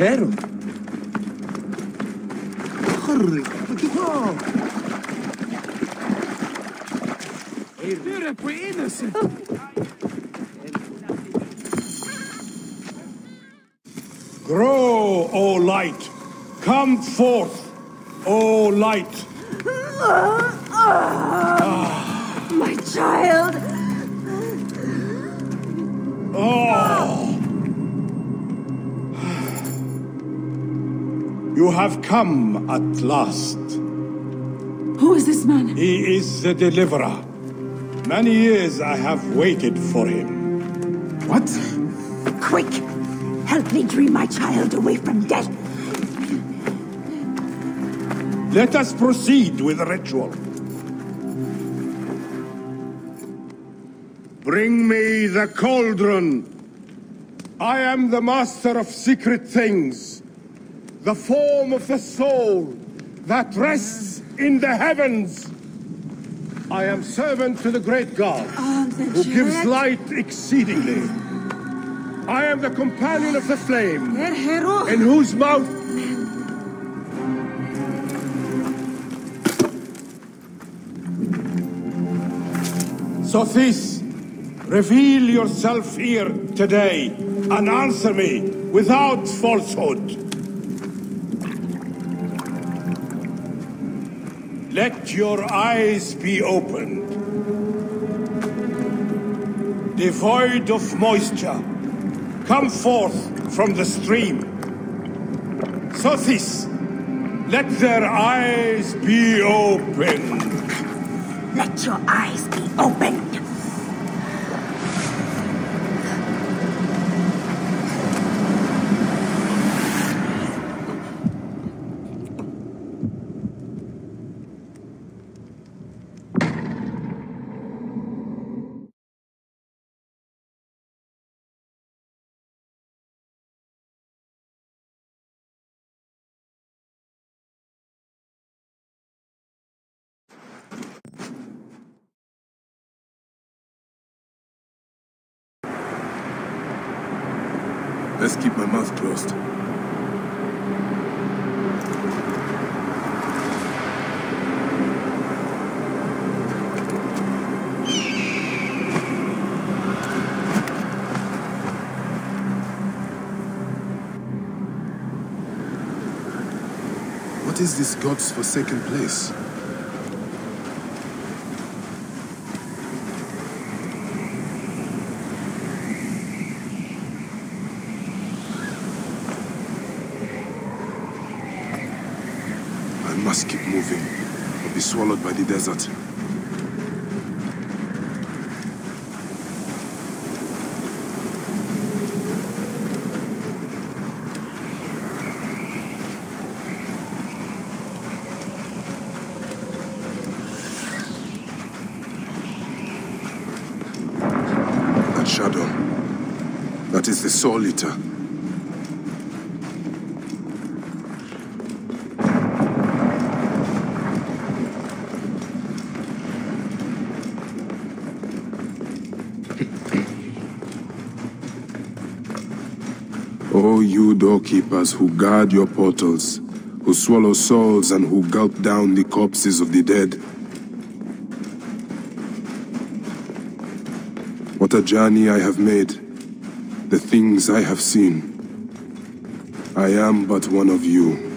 Vero? Corri, perché qua! You're pretty innocent! Grow, O light! Come forth, O light! My child! Oh! You have come at last. Who is this man? He is the deliverer. Many years I have waited for him. What? Quick! Help me dream my child away from death. Let us proceed with the ritual. Bring me the cauldron. I am the master of secret things. The form of the soul that rests in the heavens. I am servant to the great God, who gives light exceedingly. I am the companion of the flame, in whose mouth... Sothis, reveal yourself here today, and answer me without falsehood. Let your eyes be opened. Devoid of moisture, come forth from the stream. Sothis, let their eyes be opened. Let your eyes be opened. Let's keep my mouth closed. What is this God's forsaken place? Must keep moving, or be swallowed by the desert. That shadow, that is the Soul Eater. O you doorkeepers who guard your portals, who swallow souls and who gulp down the corpses of the dead. What a journey I have made, the things I have seen. I am but one of you.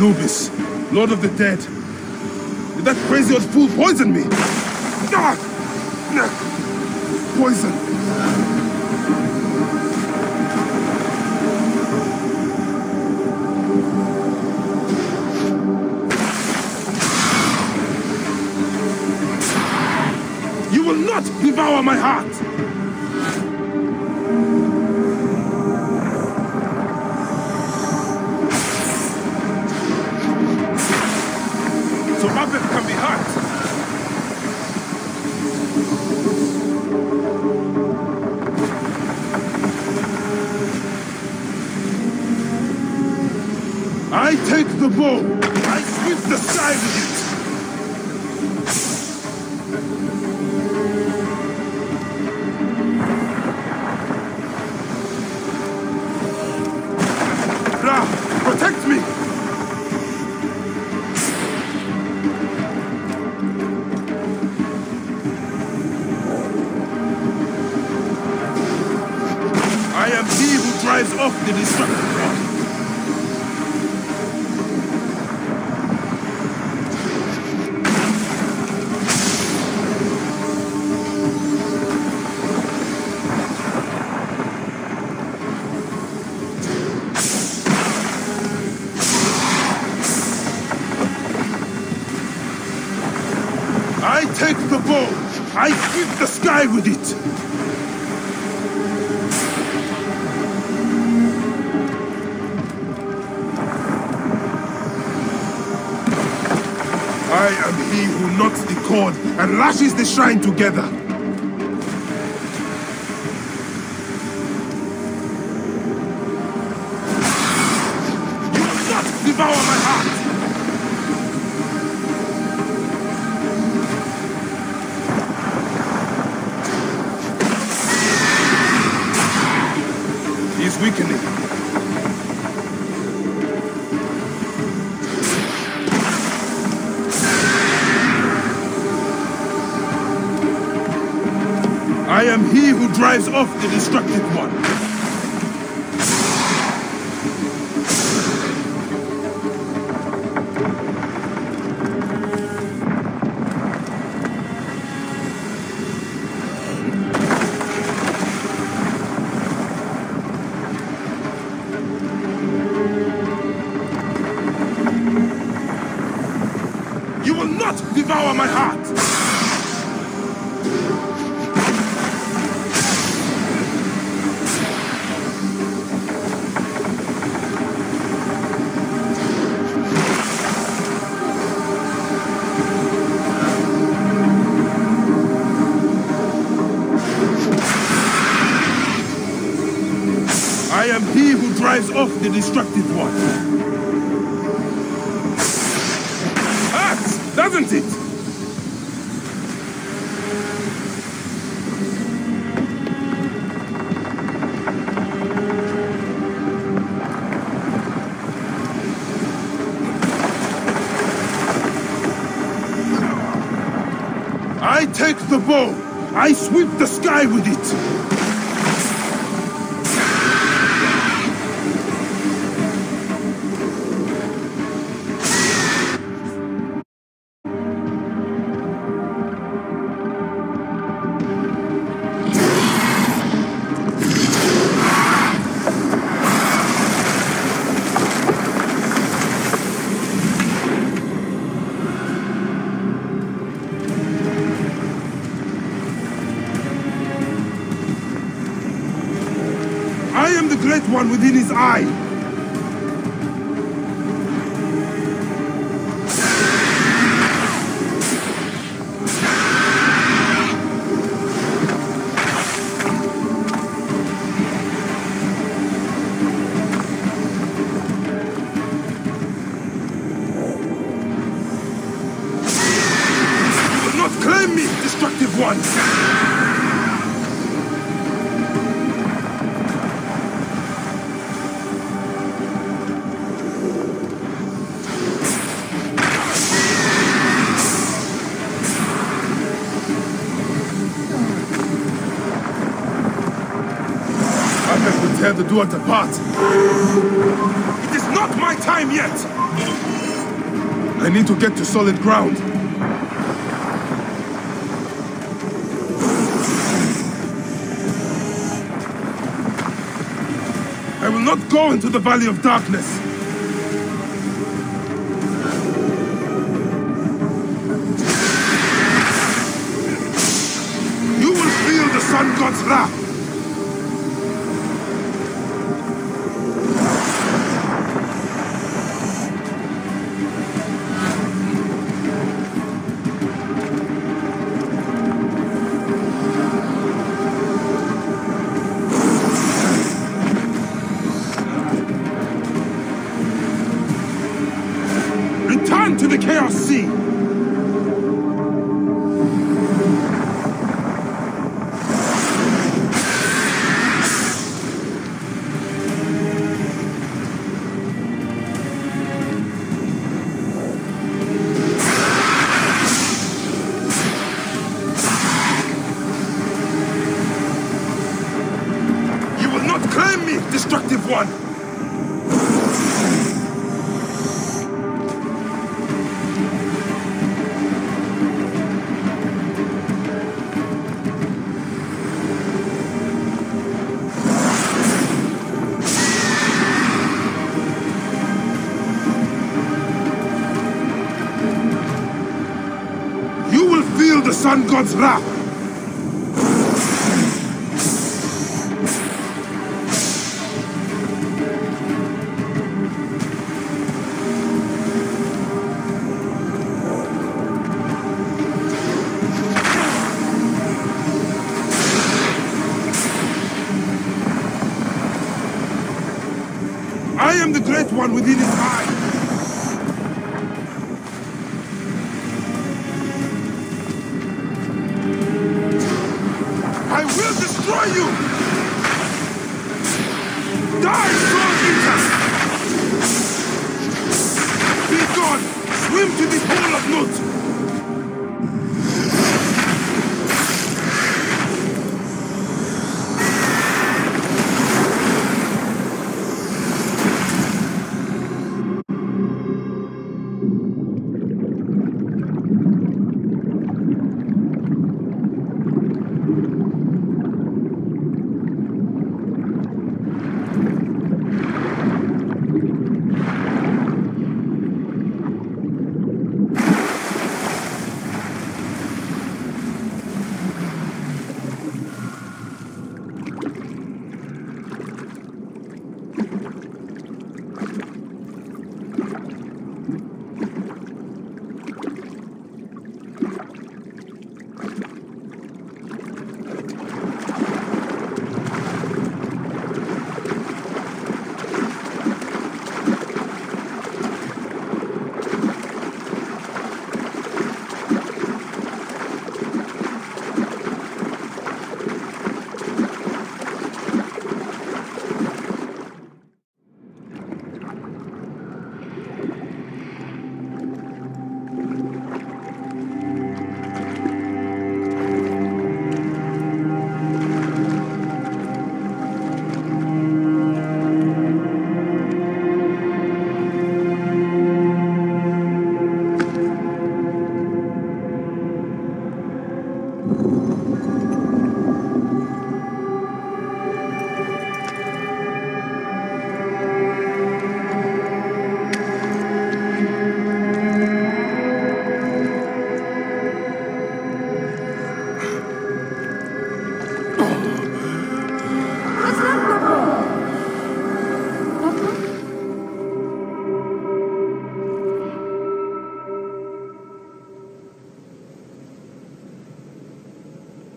Anubis, Lord of the Dead. Did that crazy old fool poison me? Poison. You will not devour my heart! I take the bow, I sweep the sky with it! I take the bow, I sweep the sky with it! I am he who knots the cord and lashes the shrine together. You will not devour my heart! He is weakening. I am he who drives off the destructive one. You will not devour my heart! I am he who drives off the destructive one. Hurts, doesn't it? I take the bow, I sweep the sky with it. I am the great one within his eye. You will not claim me, destructive one! Tear the duet apart. It is not my time yet! I need to get to solid ground. I will not go into the Valley of Darkness. You will feel the Sun God's wrath. Sun God's wrath. I am the Great One within His eye.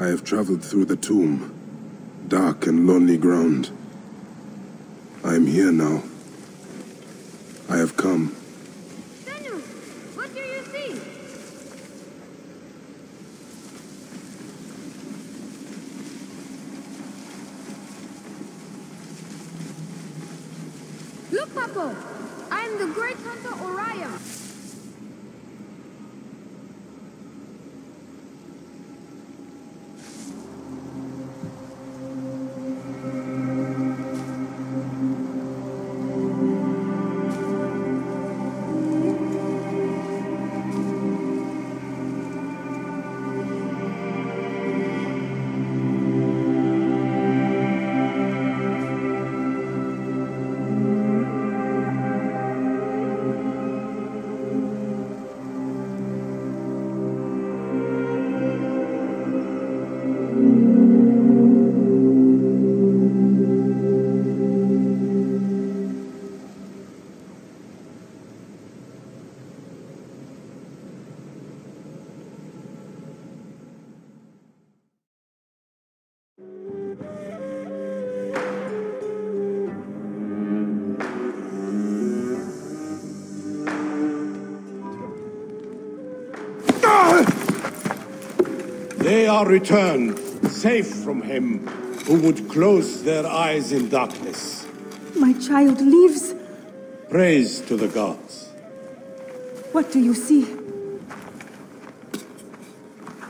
I have traveled through the tomb, dark and lonely ground. I am here now. I have come. Daniel, what do you see? Look, Papo! I am the great hunter Orion. shall return, safe from him who would close their eyes in darkness. My child lives. Praise to the gods. What do you see?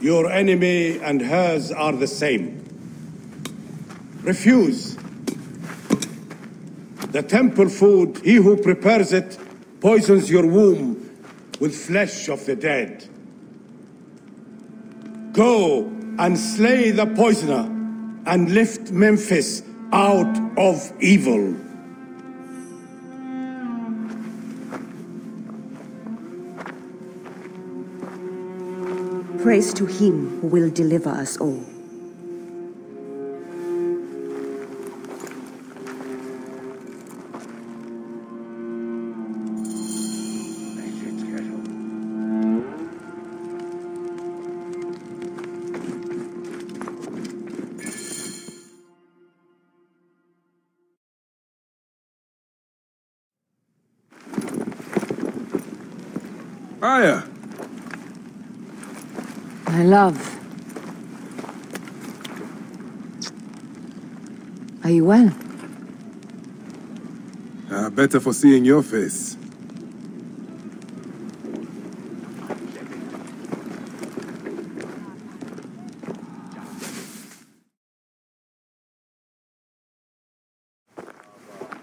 Your enemy and hers are the same. Refuse. The temple food, he who prepares it, poisons your womb with flesh of the dead. Go and slay the poisoner and lift Memphis out of evil. Praise to him who will deliver us all. Aya! My love. Are you well? Better for seeing your face.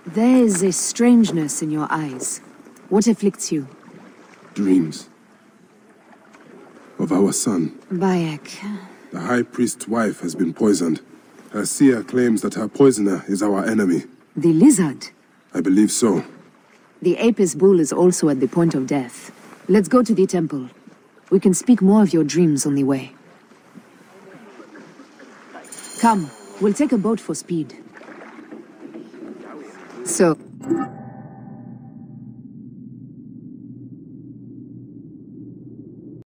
There is a strangeness in your eyes. What afflicts you? Dreams of our son. Bayek. The high priest's wife has been poisoned. Her seer claims that her poisoner is our enemy. The lizard? I believe so. The Apis bull is also at the point of death. Let's go to the temple. We can speak more of your dreams on the way. Come, we'll take a boat for speed. So...